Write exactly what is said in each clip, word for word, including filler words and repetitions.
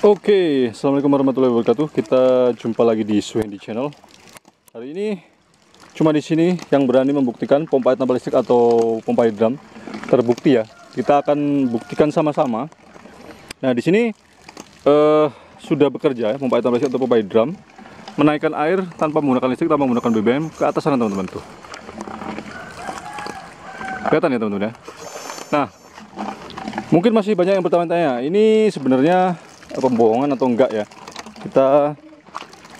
Oke, okay, assalamualaikum warahmatullahi wabarakatuh. Kita jumpa lagi di Soe Hendi Channel. Hari ini cuma di sini yang berani membuktikan pompa air tanpa listrik atau pompa air drum terbukti ya. Kita akan buktikan sama-sama. Nah, di sini eh, sudah bekerja ya, pompa air tanpa listrik atau pompa air drum menaikkan air tanpa menggunakan listrik, tanpa menggunakan B B M ke atas sana teman-teman tuh. Kelihatan ya teman-teman ya. Nah, mungkin masih banyak yang bertanya-tanya, ini sebenarnya pembohongan atau enggak ya? Kita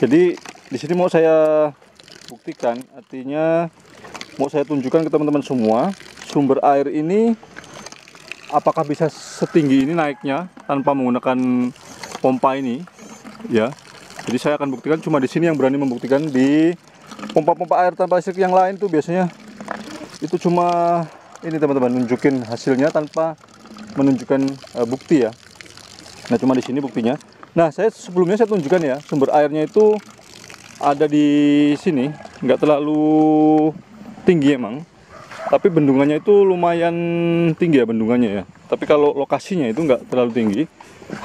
jadi di sini mau saya buktikan, artinya mau saya tunjukkan ke teman-teman semua sumber air ini apakah bisa setinggi ini naiknya tanpa menggunakan pompa ini ya. Jadi saya akan buktikan cuma di sini yang berani membuktikan. Di pompa-pompa air tanpa listrik yang lain tuh biasanya itu cuma ini teman-teman nunjukin hasilnya tanpa menunjukkan uh, bukti ya. Nah, cuma di sini buktinya. Nah, saya sebelumnya saya tunjukkan ya, sumber airnya itu ada di sini, nggak terlalu tinggi emang. Tapi bendungannya itu lumayan tinggi ya bendungannya ya. Tapi kalau lokasinya itu nggak terlalu tinggi,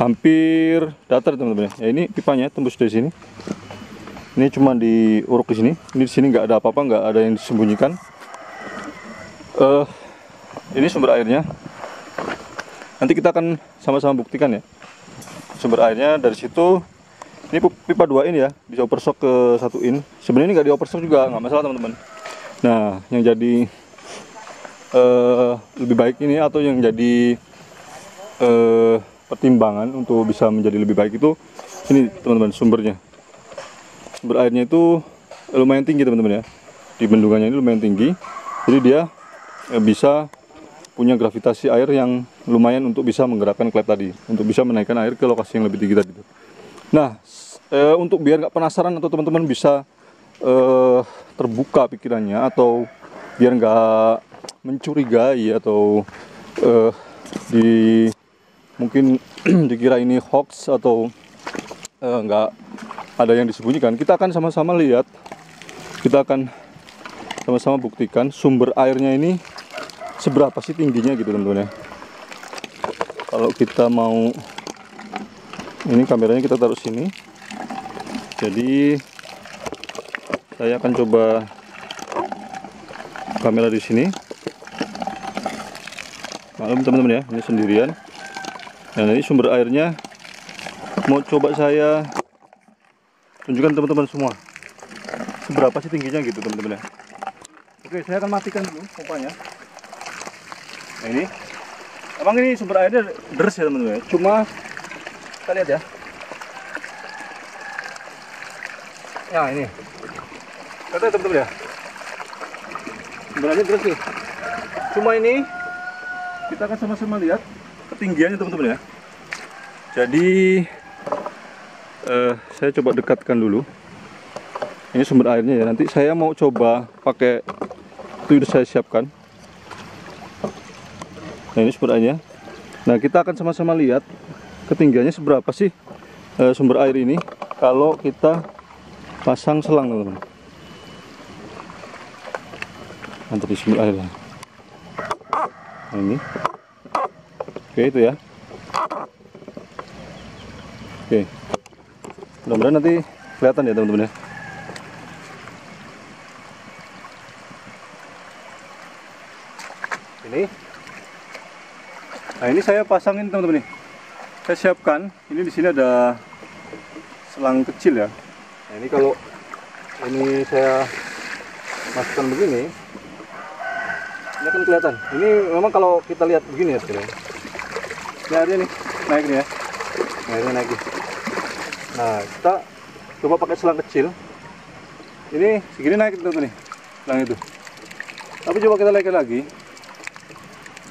hampir datar teman-teman. Ya, ini pipanya tembus dari sini. Ini cuma diuruk di sini. Ini di sini nggak ada apa-apa, nggak ada yang disembunyikan. Eh, uh, ini sumber airnya. Nanti kita akan sama-sama buktikan ya. Sumber airnya dari situ, ini pipa dua in ya, bisa overshock ke satu in. Sebenarnya ini nggak di overshock juga nggak masalah teman-teman. Nah, yang jadi uh, lebih baik ini atau yang jadi uh, pertimbangan untuk bisa menjadi lebih baik itu ini teman-teman sumbernya. Sumber airnya itu lumayan tinggi teman-teman ya, di bendungannya ini lumayan tinggi, jadi dia uh, bisa punya gravitasi air yang lumayan untuk bisa menggerakkan klep tadi, untuk bisa menaikkan air ke lokasi yang lebih tinggi tadi. Nah, e, untuk biar nggak penasaran atau teman-teman bisa e, terbuka pikirannya atau biar nggak mencurigai atau e, di mungkin dikira ini hoax atau e, nggak ada yang disembunyikan, kita akan sama-sama lihat, kita akan sama-sama buktikan sumber airnya ini seberapa sih tingginya gitu teman-teman ya. Kalau kita mau, ini kameranya kita taruh sini, jadi saya akan coba kamera di sini. Maklum teman-teman ya, ini sendirian. Nah, ini sumber airnya mau coba saya tunjukkan teman-teman semua seberapa sih tingginya gitu teman-teman ya. Oke, saya akan matikan dulu pompanya. Nah, ini emang ini sumber airnya deres ya teman-teman ya, cuma kita lihat ya. Nah, ini kata teman-teman ya, sumber airnya deres nih. Cuma ini kita akan sama-sama lihat ketinggiannya teman-teman ya. Jadi eh, saya coba dekatkan dulu ini sumber airnya ya. Nanti saya mau coba pakai itu udah saya siapkan. Nah, ini sumber airnya. Nah, kita akan sama-sama lihat ketinggiannya seberapa sih e, sumber air ini kalau kita pasang selang teman-teman. Nanti di sumber airnya. Nah, ini. Oke, itu ya. Oke. Mudah-mudahan nanti kelihatan ya teman-teman ya. Ini. Nah, ini saya pasangin teman-teman nih. Saya siapkan. Ini di sini ada selang kecil ya. Nah, ini kalau ini saya masukkan begini, ini akan kelihatan. Ini memang kalau kita lihat begini ya sekarang. Ini airnya nih naik nih ya. Nah, ini naik. Nah, kita coba pakai selang kecil. Ini segini naik teman-teman nih, selang itu. Tapi coba kita naikkan lagi.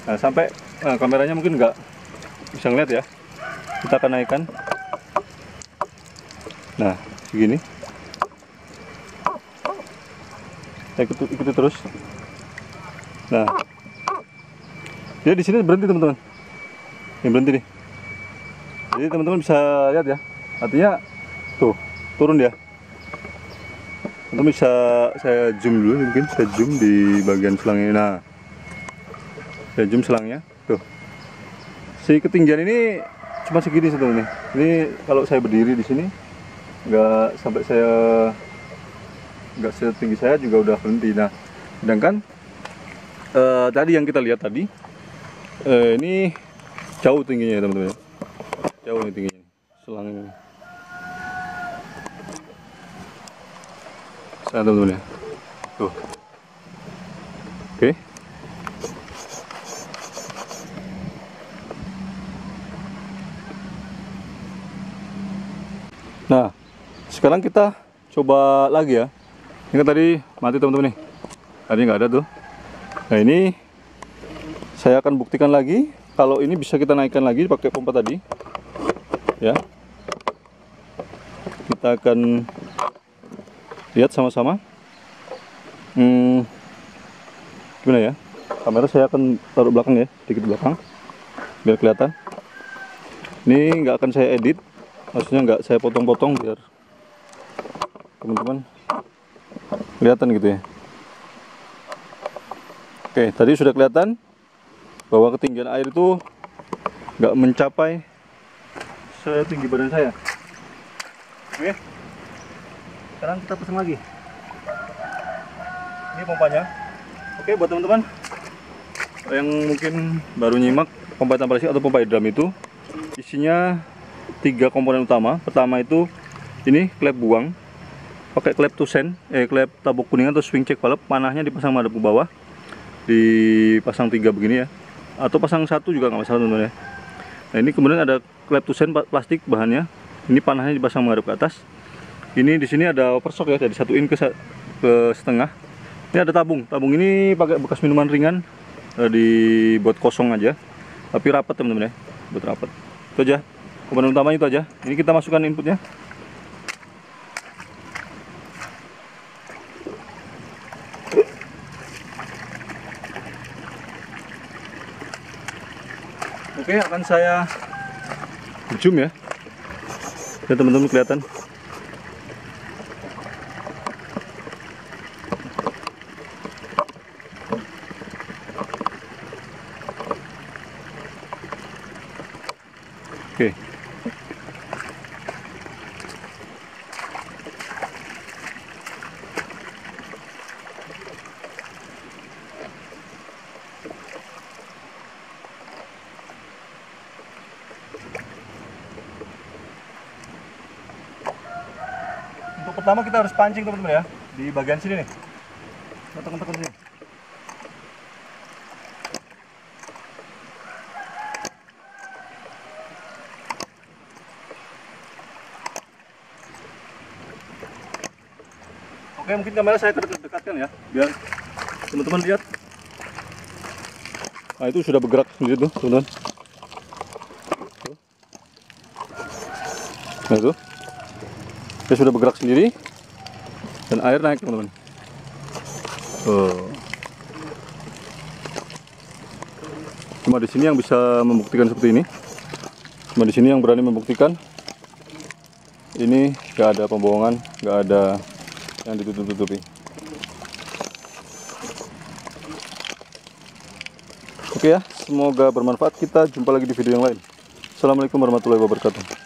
Nah, sampai nah, kameranya mungkin nggak bisa ngeliat ya. Kita akan naikkan. Nah, segini. Kita ikuti, ikuti terus. Nah, dia di sini berhenti teman-teman. Ini berhenti nih. Jadi teman-teman bisa lihat ya. Artinya tuh turun dia. Teman-teman bisa saya zoom dulu, mungkin saya zoom di bagian selang ini. Nah, saya zoom selangnya. Tuh, si ketinggian ini cuma segini sebetulnya. Ini kalau saya berdiri di sini nggak sampai saya nggak setinggi saya juga udah berhenti. Nah, sedangkan uh, tadi yang kita lihat tadi uh, ini jauh tingginya ya teman-teman. Jauh nih tingginya selangnya. Saya teman-teman ya. Tuh. Oke. Okay. Nah, sekarang kita coba lagi ya. Ini kan tadi mati teman-teman nih. Tadi nggak ada tuh. Nah ini saya akan buktikan lagi. Kalau ini bisa kita naikkan lagi pakai pompa tadi. Ya. Kita akan lihat sama-sama. Hmm, gimana ya? Kamera saya akan taruh belakang ya, sedikit belakang, biar kelihatan. Ini nggak akan saya edit. Maksudnya nggak saya potong-potong biar teman-teman kelihatan gitu ya. Oke, tadi sudah kelihatan bahwa ketinggian air itu nggak mencapai setinggi badan saya. Oke, sekarang kita pasang lagi ini pompanya. Oke, buat teman-teman yang mungkin baru nyimak, pompa tanpa risi atau pompa air drum itu isinya tiga komponen utama. Pertama itu ini klep buang, pakai klep tusen, eh klep tabok kuning atau swing check valve. Panahnya dipasang madep ke bawah, dipasang tiga begini ya, atau pasang satu juga nggak masalah teman-teman ya. Nah ini kemudian ada klep tusen plastik bahannya, ini panahnya dipasang menghadap ke atas. Ini di sini ada overshock ya, jadi satuin ke, ke setengah. Ini ada tabung, tabung ini pakai bekas minuman ringan, dibuat kosong aja, tapi rapat teman-teman ya, buat rapat. Itu aja. Komponen utamanya itu aja. Ini kita masukkan inputnya. Oke, akan saya zoom ya. Ya teman-teman kelihatan. Oke. Untuk pertama kita harus pancing teman-teman ya, di bagian sini nih, tekan-tekan sini. Oke, mungkin kamera saya dekat-dekatkan ya, biar teman-teman lihat. Nah itu sudah bergerak sendiri tuh teman-teman. Nah itu dia sudah bergerak sendiri dan air naik teman-teman. Oh. Cuma di sini yang bisa membuktikan seperti ini. Cuma di sini yang berani membuktikan. Ini nggak ada pembohongan, nggak ada yang ditutup-tutupi. Oke ya, semoga bermanfaat. Kita jumpa lagi di video yang lain. Assalamualaikum warahmatullahi wabarakatuh.